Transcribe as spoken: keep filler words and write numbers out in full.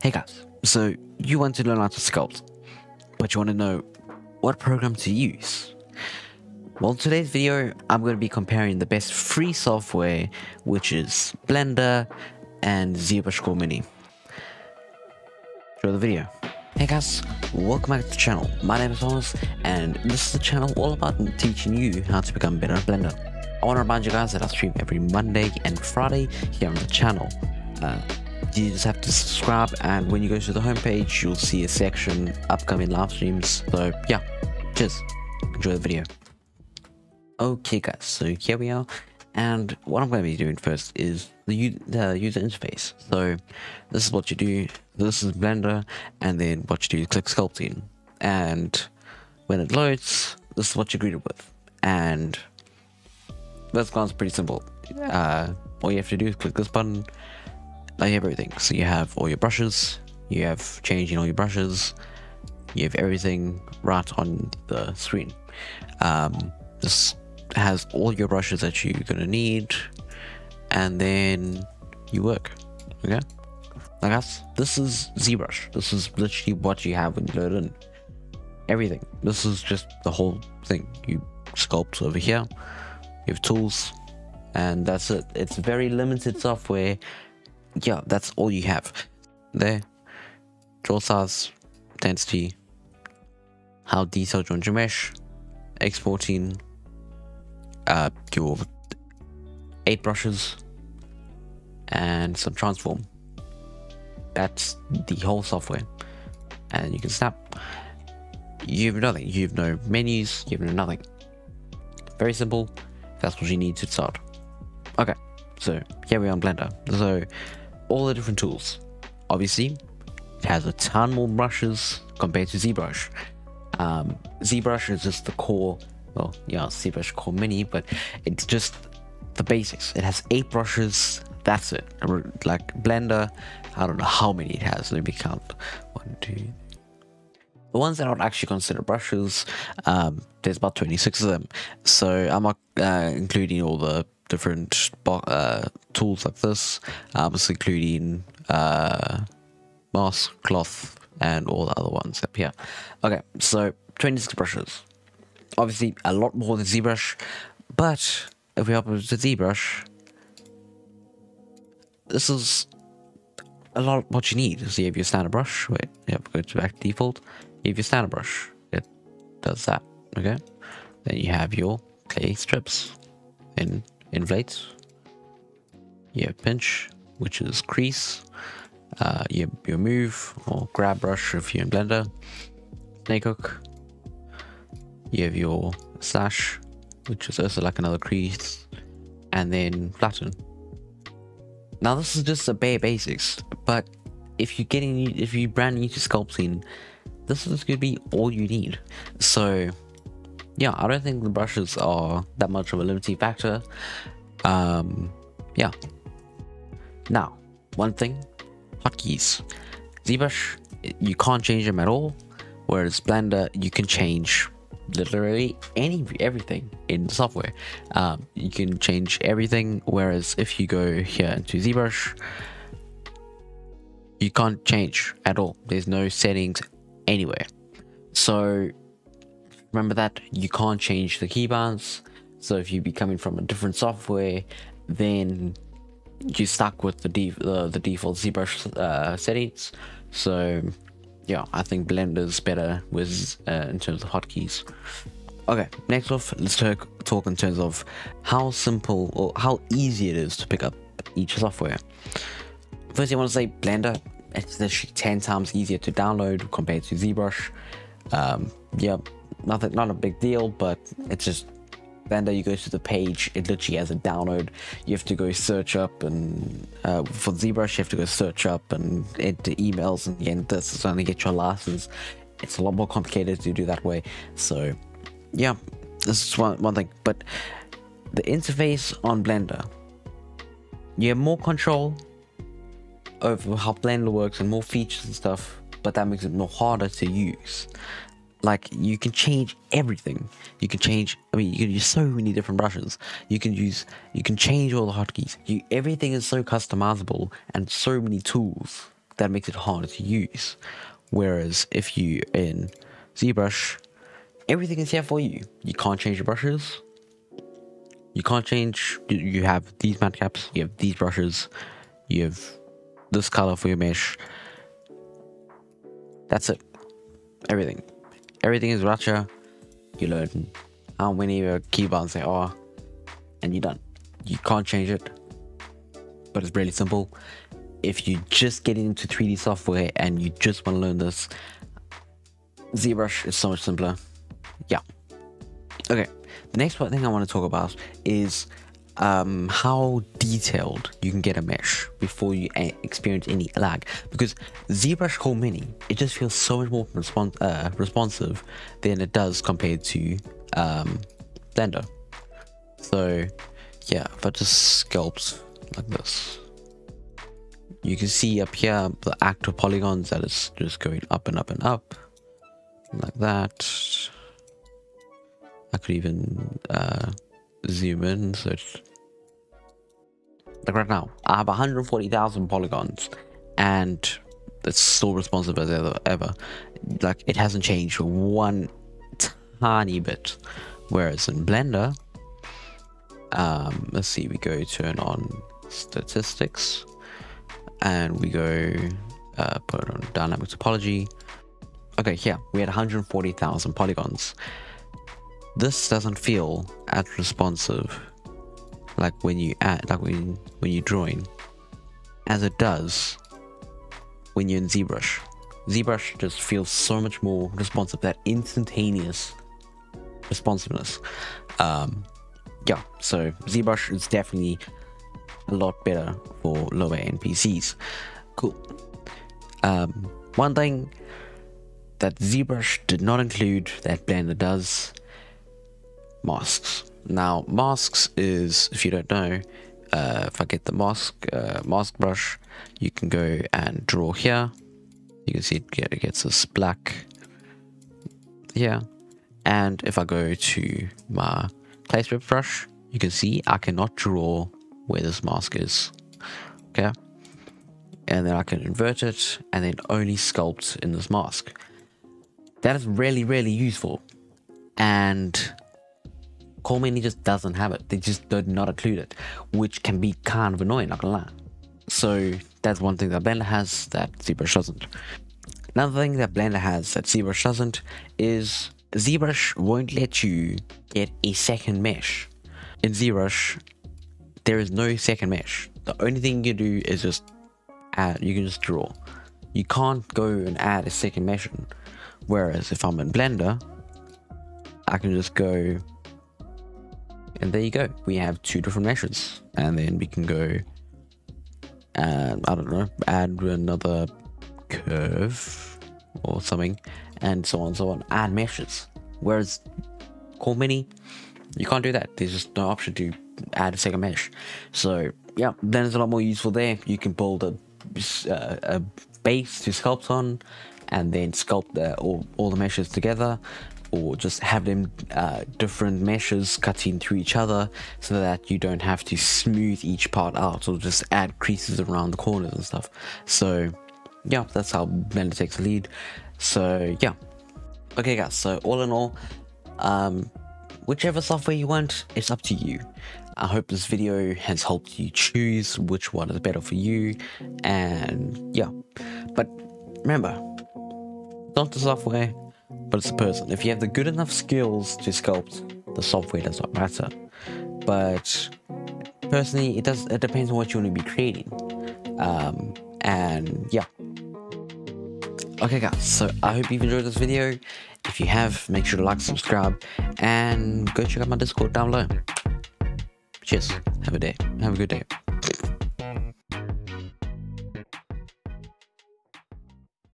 Hey guys, so you want to learn how to sculpt, but you want to know what program to use. Well, in today's video, I'm going to be comparing the best free software, which is Blender and ZBrush Core Mini. Enjoy the video. Hey guys, welcome back to the channel. My name is Thomas, and this is a channel all about teaching you how to become better at Blender. I want to remind you guys that I stream every Monday and Friday here on the channel. Uh, You just have to subscribe, and when you go to the homepage, you'll see a section upcoming live streams. So yeah, cheers, enjoy the video. Okay guys, so here we are, and what I'm going to be doing first is the, the user interface. So this is what you do. This is Blender, and then what you do is click sculpting, and when it loads, this is what you're greeted with. And first glance, pretty simple. Uh, all you have to do is click this button. Like everything, so you have all your brushes, you have changing all your brushes, you have everything right on the screen. Um, this has all your brushes that you're gonna need, and then you work. Okay, like us, this is ZBrush. This is literally what you have when you load in everything. This is just the whole thing. You sculpt over here, you have tools, and that's it. It's very limited software. Yeah, that's all you have there. Draw size, density, how detailed you want your mesh, exporting, uh, your eight brushes, and some transform. That's the whole software. And you can snap. You have nothing. You have no menus. You have no nothing. Very simple. That's what you need to start. Okay, so here we are on Blender. So all the different tools. Obviously, it has a ton more brushes compared to ZBrush. Um, ZBrush is just the core, well, yeah, ZBrush Core Mini, but it's just the basics. It has eight brushes, that's it. Like Blender, I don't know how many it has, let me count. One, two. The ones that I would actually consider brushes, um, there's about twenty-six of them. So I'm not uh, including all the different uh, tools like this, um, including uh, mask, cloth, and all the other ones up here. Okay, so twenty-six brushes. Obviously, a lot more than ZBrush, but if we open to ZBrush, this is a lot of what you need. So you have your standard brush. Wait, yep, go to back to default. You have your standard brush. It does that. Okay. Then you have your clay strips. Then inflate, you have pinch, which is crease, uh, you have your move or grab brush if you're in Blender, snake hook, you have your slash, which is also like another crease, and then flatten. Now this is just the bare basics, but if you're getting, if you're brand new to sculpting, this is going to be all you need. So yeah, I don't think the brushes are that much of a limiting factor. Um, yeah. Now, one thing, hotkeys. ZBrush, you can't change them at all. Whereas Blender, you can change literally any everything in the software. Um, you can change everything. Whereas if you go here into ZBrush, you can't change at all. There's no settings anywhere. So remember that you can't change the keybinds. So if you be coming from a different software, then you're stuck with the def uh, the default ZBrush uh, settings. So yeah, I think Blender's better with uh, in terms of hotkeys. Okay, next off, let's talk talk in terms of how simple or how easy it is to pick up each software. First, I want to say Blender. It's literally ten times easier to download compared to ZBrush. Um, yeah. Nothing, not a big deal, but it's just Blender. You go to the page, it literally has a download. You have to go search up, and uh, for ZBrush, you have to go search up and enter emails and enter this is trying to get your license. It's a lot more complicated to do that way. So yeah, this is one, one thing. But the interface on Blender, you have more control over how Blender works and more features and stuff, but that makes it more harder to use. Like, you can change everything. You can change, I mean, you can use so many different brushes. You can use, you can change all the hotkeys. You, everything is so customizable and so many tools that makes it harder to use. Whereas if you in ZBrush, everything is here for you. You can't change your brushes. You can't change, you have these mat caps, you have these brushes, you have this color for your mesh. That's it. Everything. Everything is ratchet. You learn how many of your keyboards there are, and you're done. You can't change it, but it's really simple. If you just get into three D software and you just want to learn this, ZBrush is so much simpler. Yeah. Okay, the next thing I want to talk about is um, how detailed you can get a mesh before you experience any lag. Because ZBrush Core Mini, it just feels so much more respons uh, responsive than it does compared to um, Blender. So yeah, if I just sculpt like this, you can see up here the active polygons that is just going up and up and up like that. I could even uh, zoom in, so it's like right now I have one hundred forty thousand polygons and it's still responsive as ever, ever. Like, it hasn't changed one tiny bit. Whereas in Blender, um, let's see, we go turn on statistics and we go uh, put it on dynamic topology. Okay, here we had one hundred forty thousand polygons. This doesn't feel as responsive, like when you add, like when when you're drawing, as it does when you're in ZBrush. ZBrush just feels so much more responsive, that instantaneous responsiveness. Um, yeah, so ZBrush is definitely a lot better for lower end P Cs. Cool. Um, one thing that ZBrush did not include that Blender does. Masks. Now, masks is, if you don't know, uh, if I get the mask uh, mask brush, you can go and draw here. You can see it, get, it gets this black here. And if I go to my clay strip brush, you can see I cannot draw where this mask is. Okay. And then I can invert it and then only sculpt in this mask. That is really, really useful. And Core Mini just doesn't have it. They just did not include it, which can be kind of annoying, not gonna lie. So that's one thing that Blender has that ZBrush doesn't. Another thing that Blender has that ZBrush doesn't is ZBrush won't let you get a second mesh. In ZBrush, there is no second mesh. The only thing you can do is just add, you can just draw. You can't go and add a second mesh in. Whereas if I'm in Blender, I can just go, and there you go, we have two different meshes. And then we can go and I don't know, add another curve or something, and so on and so on, add meshes. Whereas Core Mini, you can't do that. There's just no option to add a second mesh. So yeah, then it's a lot more useful there. You can build a, uh, a base to sculpt on and then sculpt the, all, all the meshes together, or just have them uh, different meshes cutting through each other so that you don't have to smooth each part out or just add creases around the corners and stuff. So yeah, that's how Blender takes the lead. So yeah. Okay guys, so all in all, um, whichever software you want, it's up to you. I hope this video has helped you choose which one is better for you. And yeah, but remember, not the software, but it's a person. If you have the good enough skills to sculpt, the software does not matter. But personally, it does. It depends on what you want to be creating. Um, and yeah. Okay guys, so I hope you've enjoyed this video. If you have, make sure to like, subscribe, and go check out my Discord down below. Cheers. Have a day. Have a good day.